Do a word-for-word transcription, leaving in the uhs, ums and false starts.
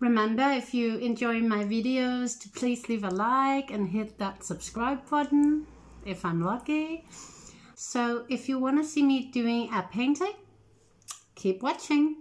Remember, if you enjoy my videos, to please leave a like and hit that subscribe button if I'm lucky. So if you want to see me doing a painting, keep watching.